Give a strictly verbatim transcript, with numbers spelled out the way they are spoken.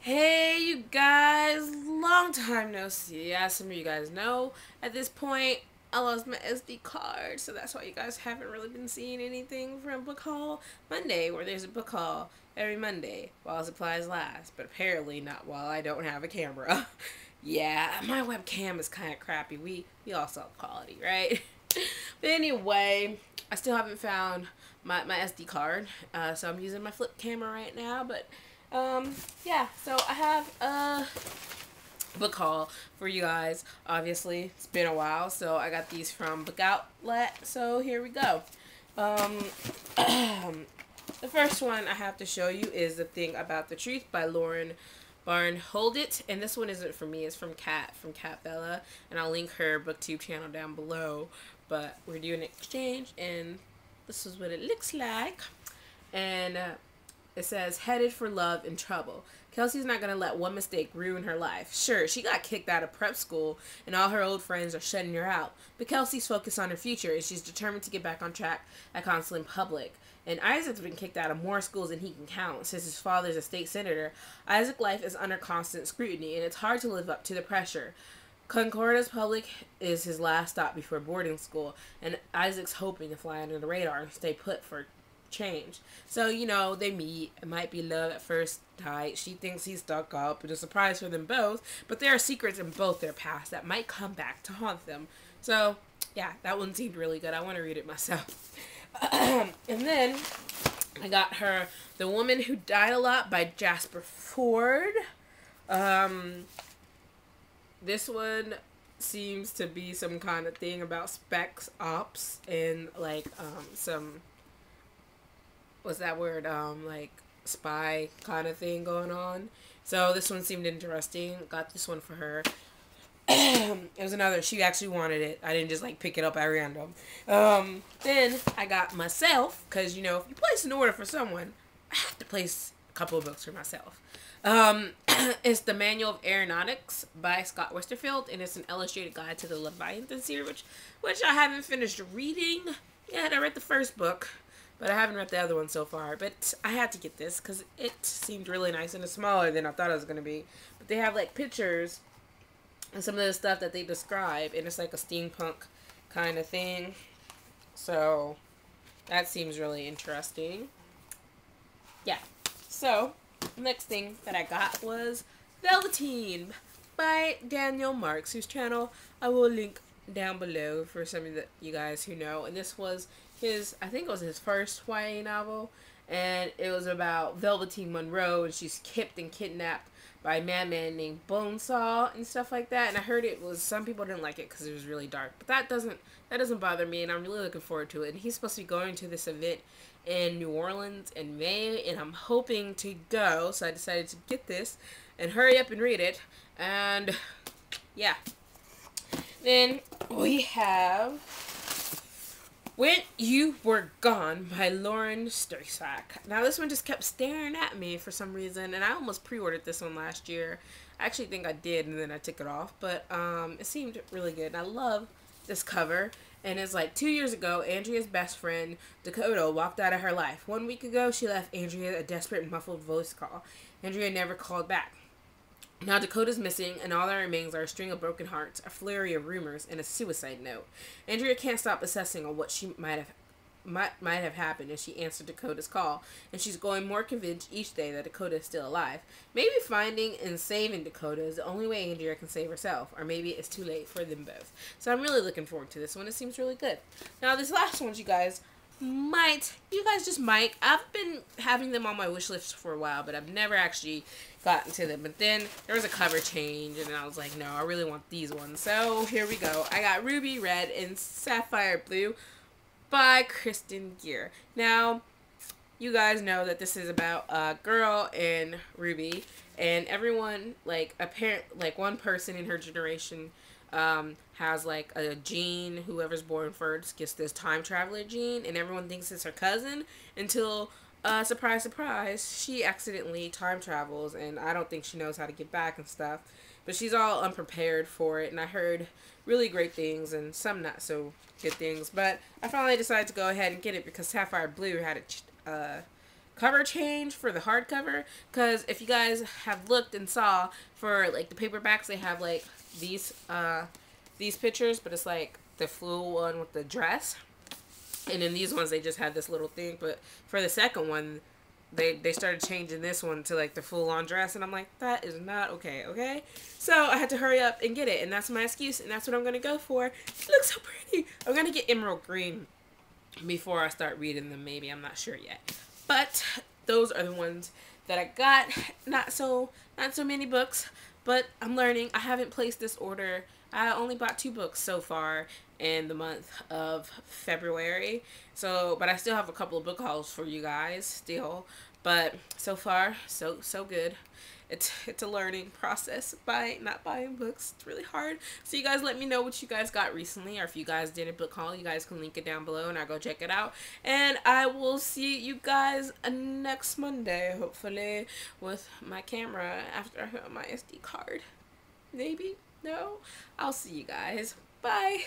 Hey you guys, long time no see. As some of you guys know, at this point I lost my S D card, so that's why you guys haven't really been seeing anything from Book Haul Monday, where there's a book haul every Monday while supplies last, but apparently not while I don't have a camera. Yeah, my webcam is kind of crappy. We we all saw quality, right? But anyway, I still haven't found my, my S D card, uh, so I'm using my flip camera right now, but Um, yeah, so I have a book haul for you guys. Obviously, it's been a while, so I got these from Book Outlet, so here we go. Um, the first one I have to show you is The Thing About the Truth by Lauren Barn. Hold it, and this one isn't from me, it's from Kat, from Kat Vela, and I'll link her BookTube channel down below, but we're doing an exchange, and this is what it looks like, and, uh, it says, headed for love and trouble. Kelsey's not going to let one mistake ruin her life. Sure, she got kicked out of prep school, and all her old friends are shutting her out. But Kelsey's focused on her future, and she's determined to get back on track at Concordia Public. And Isaac's been kicked out of more schools than he can count. Since his father's a state senator, Isaac's life is under constant scrutiny, and it's hard to live up to the pressure. Concordia Public is his last stop before boarding school, and Isaac's hoping to fly under the radar and stay put for change. So, you know, they meet. It might be love at first sight. She thinks he's stuck up. It's a surprise for them both, but there are secrets in both their past that might come back to haunt them. So, yeah, that one seemed really good. I want to read it myself. And then I got her The Woman Who Died A Lot by Jasper Ford. Um, this one seems to be some kind of thing about specs ops and, like, um, some... what's that word, um, like, spy kind of thing going on. So this one seemed interesting. Got this one for her. It was another, she actually wanted it. I didn't just, like, pick it up at random. Um, then I got myself, because, you know, if you place an order for someone, I have to place a couple of books for myself. Um, it's The Manual of Aeronautics by Scott Westerfeld, and it's an illustrated guide to the Leviathan series, which, which I haven't finished reading yet. I read the first book, but I haven't read the other one so far. But I had to get this because it seemed really nice. And it's smaller than I thought it was going to be. But they have, like, pictures and some of the stuff that they describe. And it's like a steampunk kind of thing. So that seems really interesting. Yeah. So the next thing that I got was Velveteen by Daniel Marks, whose channel I will link down below for some of the, you guys who know. And this was his, I think it was his first Y A novel, and it was about Velveteen Monroe, and she's kipped and kidnapped by a madman named Bonesaw and stuff like that. And I heard it was, some people didn't like it because it was really dark, but that doesn't that doesn't bother me, and I'm really looking forward to it. And he's supposed to be going to this event in New Orleans in May, and I'm hoping to go, so I decided to get this and hurry up and read it. And yeah, then we have When You Were Gone by Lauren Sturzak. Now this one just kept staring at me for some reason, and I almost pre-ordered this one last year. I actually think I did, and then I took it off, but um, it seemed really good, and I love this cover. And it's like, two years ago, Andrea's best friend, Dakota, walked out of her life. One week ago, she left Andrea a desperate and muffled voice call. Andrea never called back. Now Dakota's missing, and all that remains are a string of broken hearts, a flurry of rumors, and a suicide note. Andrea can't stop assessing on what she might have might, might have happened as she answered Dakota's call, and she's growing more convinced each day that Dakota is still alive. Maybe finding and saving Dakota is the only way Andrea can save herself, or maybe it's too late for them both. So I'm really looking forward to this one. It seems really good. Now this last one, you guys might, you guys just might, I've been having them on my wish list for a while, but I've never actually gotten to them. But then there was a cover change, and I was like, no, I really want these ones. So here we go. I got Ruby Red and Sapphire Blue by Kristen Gere. Now, you guys know that this is about a girl and Ruby, and everyone, like, apparent, like, one person in her generation um has, like, a gene. Whoever's born first gets this time traveler gene, and everyone thinks it's her cousin until uh surprise surprise, she accidentally time travels, and I don't think she knows how to get back and stuff, but she's all unprepared for it. And I heard really great things and some not so good things, but I finally decided to go ahead and get it because Sapphire Blue had a uh cover change for the hardcover, because if you guys have looked and saw for like the paperbacks, they have like these uh these pictures, but it's like the full one with the dress, and in these ones they just had this little thing. But for the second one, they they started changing this one to like the full-on dress, and I'm like, that is not okay. Okay, so I had to hurry up and get it, and that's my excuse, and that's what I'm gonna go for. It looks so pretty. I'm gonna get Emerald Green before I start reading them, maybe. I'm not sure yet, but those are the ones that I got. Not so not so many books, but I'm learning. I haven't placed this order. I only bought two books so far in the month of February. So, but I still have a couple of book hauls for you guys still. But so far, so so good. It's it's a learning process by not buying books. It's really hard. So you guys let me know what you guys got recently, or if you guys did a book haul, you guys can link it down below and I'll go check it out. And I will see you guys next Monday, hopefully, with my camera after I have my S D card. Maybe? No? I'll see you guys. Bye!